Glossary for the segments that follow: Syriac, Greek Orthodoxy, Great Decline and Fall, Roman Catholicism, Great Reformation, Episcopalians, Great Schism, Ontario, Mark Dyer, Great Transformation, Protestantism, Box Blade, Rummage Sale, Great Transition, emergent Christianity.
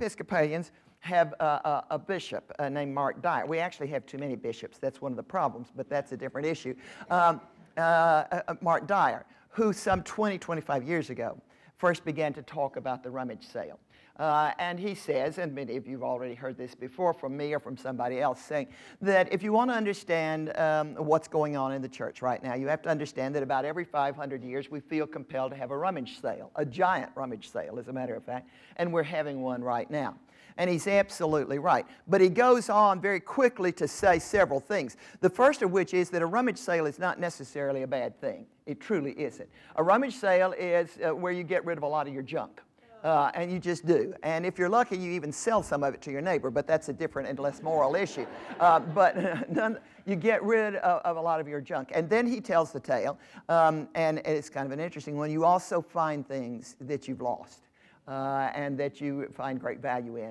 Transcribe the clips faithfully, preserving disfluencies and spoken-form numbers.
Episcopalians have a, a, a bishop uh, named Mark Dyer. We actually have too many bishops. That's one of the problems, but that's a different issue. Um, uh, uh, Mark Dyer, who some twenty, twenty-five years ago first began to talk about the rummage sale. Uh, and he says, and many of you have already heard this before from me or from somebody else, saying that if you want to understand um, what's going on in the church right now, you have to understand that about every five hundred years we feel compelled to have a rummage sale, a giant rummage sale, as a matter of fact, and we're having one right now. And he's absolutely right. But he goes on very quickly to say several things, the first of which is that a rummage sale is not necessarily a bad thing. It truly isn't. A rummage sale is uh, where you get rid of a lot of your junk. Uh, and you just do. And if you're lucky, you even sell some of it to your neighbor, but that's a different and less moral issue. Uh, but none, you get rid of, of a lot of your junk. And then he tells the tale, um, and it's kind of an interesting one. You also find things that you've lost uh, and that you find great value in.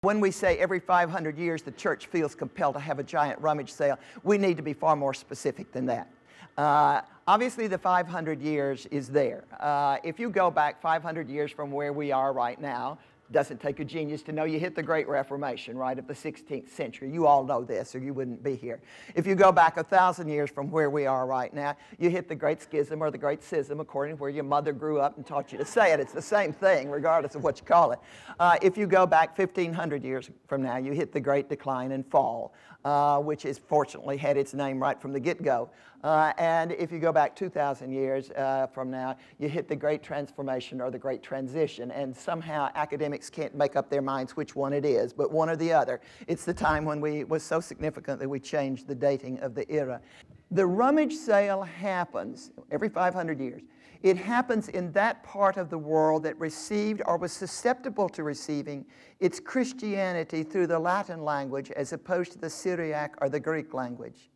When we say every five hundred years the church feels compelled to have a giant rummage sale, we need to be far more specific than that. Uh, obviously, the five hundred years is there. Uh, if you go back five hundred years from where we are right now, doesn't take a genius to know you hit the Great Reformation, right, of the sixteenth century. You all know this, or you wouldn't be here. If you go back a thousand years from where we are right now, you hit the Great Schism or the Great Schism, according to where your mother grew up and taught you to say it. It's the same thing, regardless of what you call it. Uh, if you go back fifteen hundred years from now, you hit the Great Decline and Fall, uh, which is fortunately had its name right from the get-go. Uh, and if you go back two thousand years uh, from now, you hit the Great Transformation or the Great Transition, and somehow academic can't make up their minds which one it is, but one or the other. It's the time when we was so significant that we changed the dating of the era. The rummage sale happens every five hundred years. It happens in that part of the world that received or was susceptible to receiving its Christianity through the Latin language as opposed to the Syriac or the Greek language,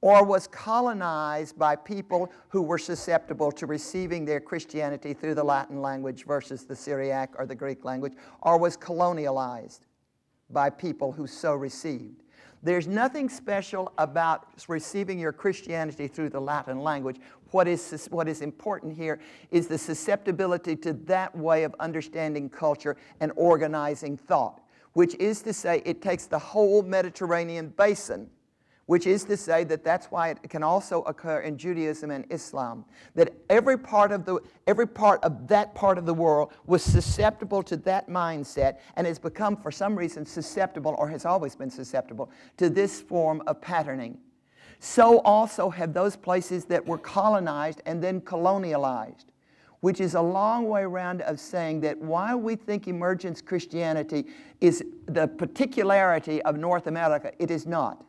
or was colonized by people who were susceptible to receiving their Christianity through the Latin language versus the Syriac or the Greek language, or was colonialized by people who so received. There's nothing special about receiving your Christianity through the Latin language. What is, what is important here is the susceptibility to that way of understanding culture and organizing thought, which is to say it takes the whole Mediterranean basin, which is to say that that's why it can also occur in Judaism and Islam, that every part of the, every part of that part of the world was susceptible to that mindset and has become, for some reason, susceptible or has always been susceptible to this form of patterning. So also have those places that were colonized and then colonialized, which is a long way round of saying that while we think emergent Christianity is the particularity of North America, it is not.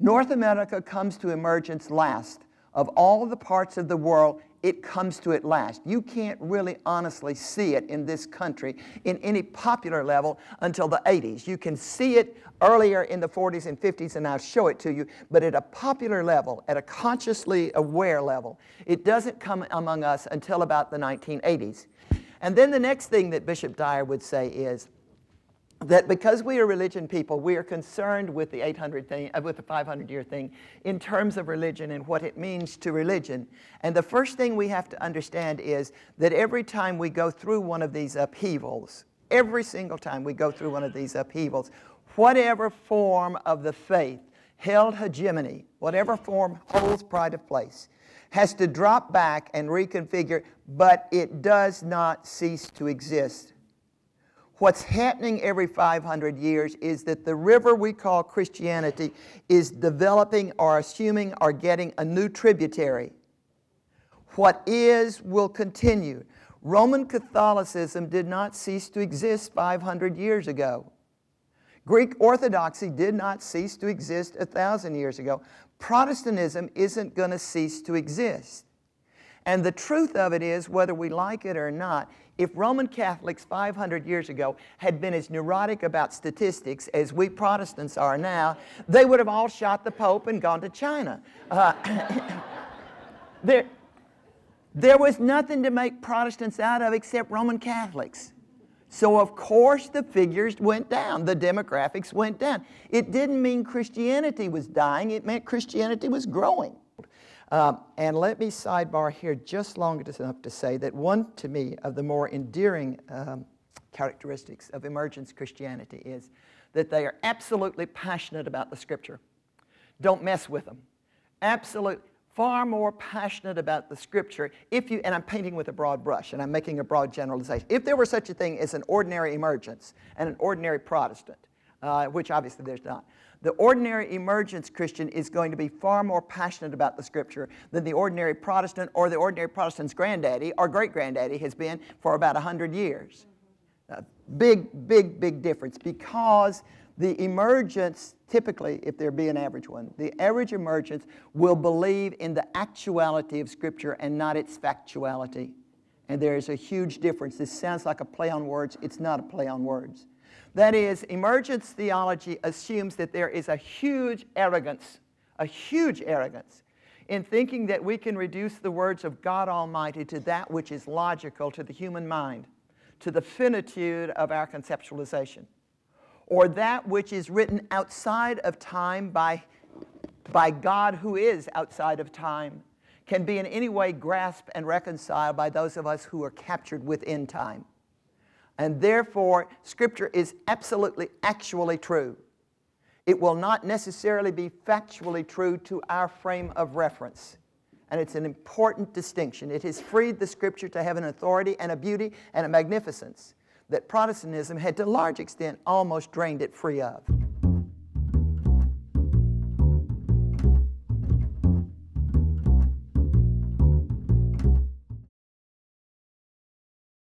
North America comes to emergence last. Of all the parts of the world, it comes to it last. You can't really honestly see it in this country in any popular level until the eighties. You can see it earlier in the forties and fifties, and I'll show it to you, but at a popular level, at a consciously aware level, it doesn't come among us until about the nineteen eighties. And then the next thing that Bishop Dyer would say is, that because we are religion people, we are concerned with the eight hundred thing, uh, with the five hundred year thing in terms of religion and what it means to religion. And the first thing we have to understand is that every time we go through one of these upheavals, every single time we go through one of these upheavals, whatever form of the faith held hegemony, whatever form holds pride of place, has to drop back and reconfigure, but it does not cease to exist. What's happening every five hundred years is that the river we call Christianity is developing or assuming or getting a new tributary. What is will continue. Roman Catholicism did not cease to exist five hundred years ago. Greek Orthodoxy did not cease to exist one thousand years ago. Protestantism isn't going to cease to exist. And the truth of it is, whether we like it or not, if Roman Catholics five hundred years ago had been as neurotic about statistics as we Protestants are now, they would have all shot the Pope and gone to China. Uh, there, there was nothing to make Protestants out of except Roman Catholics. So of course the figures went down, the demographics went down. It didn't mean Christianity was dying, it meant Christianity was growing. Um, and let me sidebar here just long enough to say that one, to me, of the more endearing um, characteristics of emergent Christianity is that they are absolutely passionate about the Scripture. Don't mess with them. Absolutely, far more passionate about the Scripture. If you, and I'm painting with a broad brush, and I'm making a broad generalization. If there were such a thing as an ordinary emergence and an ordinary Protestant, uh, which obviously there's not, the ordinary emergent Christian is going to be far more passionate about the Scripture than the ordinary Protestant, or the ordinary Protestant's granddaddy or great-granddaddy has been for about a hundred years. Uh, big, big, big difference, because the emergents, typically, if there be an average one, the average emergents will believe in the actuality of Scripture and not its factuality. And there is a huge difference. This sounds like a play on words. It's not a play on words. That is, emergence theology assumes that there is a huge arrogance, a huge arrogance in thinking that we can reduce the words of God Almighty to that which is logical to the human mind, to the finitude of our conceptualization, or that which is written outside of time by, by God who is outside of time, can be in any way grasped and reconciled by those of us who are captured within time. And therefore, Scripture is absolutely actually true. It will not necessarily be factually true to our frame of reference. And it's an important distinction. It has freed the Scripture to have an authority and a beauty and a magnificence that Protestantism had, to a large extent, almost drained it free of.